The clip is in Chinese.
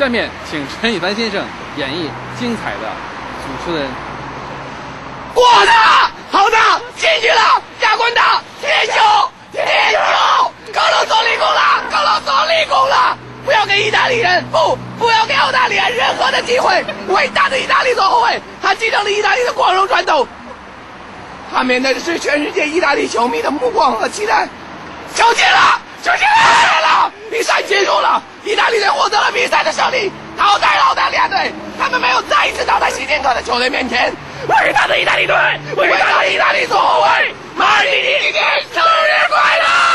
下面请陈羽凡先生演绎精彩的主持人。过的，好的，进去了，亚冠的，铁球，高楼走立功了，不要给意大利人，不要给澳大利亚任何的机会。伟大的意大利做后卫，他继承了意大利的光荣传统，他面对的是全世界意大利球迷的目光和期待。球进了，比赛结束了，意大利人获得了比赛的胜利，淘汰了澳大利亚队。他们没有再一次倒在希丁克的球队面前。伟大的意大利队，伟大的意大利左后卫马尔蒂尼，生日快乐！